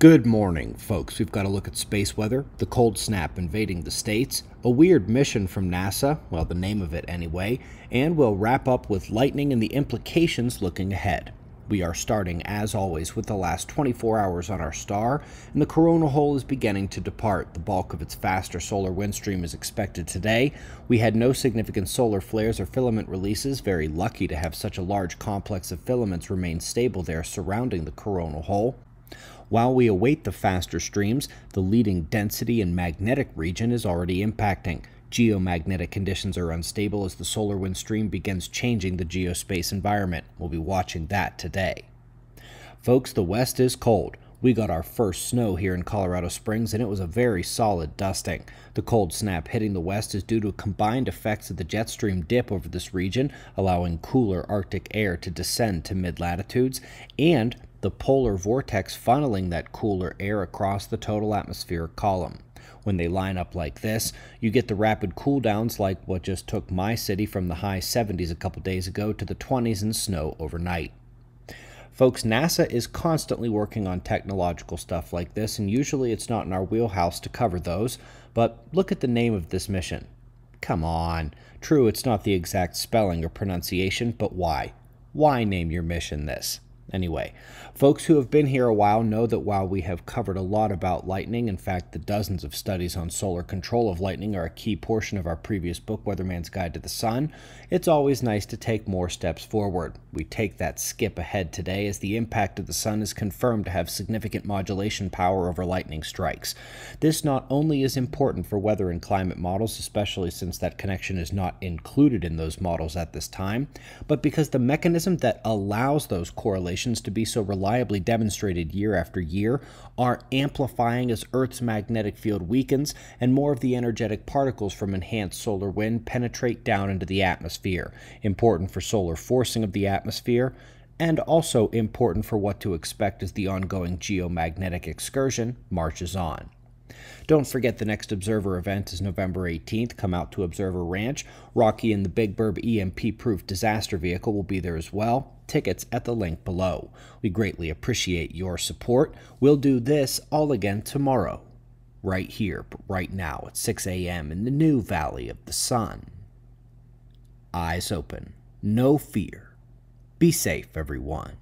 Good morning, folks. We've got a look at space weather, the cold snap invading the states, a weird mission from NASA, well, the name of it anyway, and we'll wrap up with lightning and the implications looking ahead. We are starting, as always, with the last 24 hours on our star, and the corona hole is beginning to depart. The bulk of its faster solar wind stream is expected today. We had no significant solar flares or filament releases. Very lucky to have such a large complex of filaments remain stable there surrounding the corona hole. While we await the faster streams, the leading density and magnetic region is already impacting. Geomagnetic conditions are unstable as the solar wind stream begins changing the geospace environment. We'll be watching that today. Folks, the West is cold. We got our first snow here in Colorado Springs, and it was a very solid dusting. The cold snap hitting the West is due to combined effects of the jet stream dip over this region, allowing cooler Arctic air to descend to mid-latitudes, and the polar vortex funneling that cooler air across the total atmospheric column. When they line up like this, you get the rapid cool downs like what just took my city from the high 70s a couple days ago to the 20s in snow overnight. Folks, NASA is constantly working on technological stuff like this, and usually it's not in our wheelhouse to cover those, but look at the name of this mission. Come on. True, it's not the exact spelling or pronunciation, but why? Why name your mission this? Anyway, folks who have been here a while know that while we have covered a lot about lightning, in fact, the dozens of studies on solar control of lightning are a key portion of our previous book, Weatherman's Guide to the Sun, it's always nice to take more steps forward. We take that skip ahead today as the impact of the sun is confirmed to have significant modulation power over lightning strikes. This not only is important for weather and climate models, especially since that connection is not included in those models at this time, but because the mechanism that allows those correlations to be so reliably demonstrated year after year are amplifying as Earth's magnetic field weakens and more of the energetic particles from enhanced solar wind penetrate down into the atmosphere. Important for solar forcing of the atmosphere, and also important for what to expect as the ongoing geomagnetic excursion marches on. Don't forget the next Observer event is November 18th. Come out to Observer Ranch. Rocky and the Big Burb EMP-proof disaster vehicle will be there as well. Tickets at the link below. We greatly appreciate your support. We'll do this all again tomorrow, right here, right now at 6 a.m. in the new Valley of the Sun. Eyes open, no fear. Be safe, everyone.